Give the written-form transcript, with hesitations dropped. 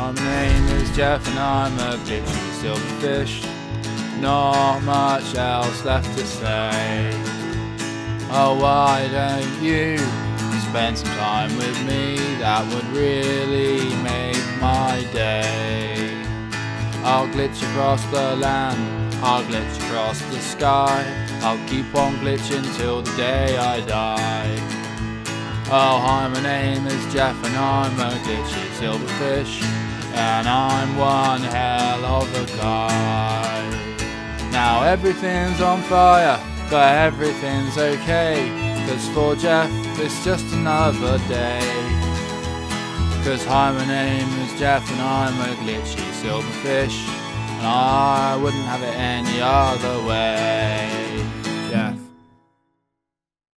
My name is Jeff and I'm a glitchy silverfish. Not much else left to say. Oh, why don't you spend some time with me? That would really make my day. I'll glitch across the land, I'll glitch across the sky, I'll keep on glitching till the day I die. Oh, hi, my name is Jeff and I'm a glitchy silverfish, and I'm one hell of a guy. Now everything's on fire, but everything's okay, 'cause for Jeff it's just another day. 'Cause hi, my name is Jeff and I'm a glitchy silverfish, and I wouldn't have it any other way.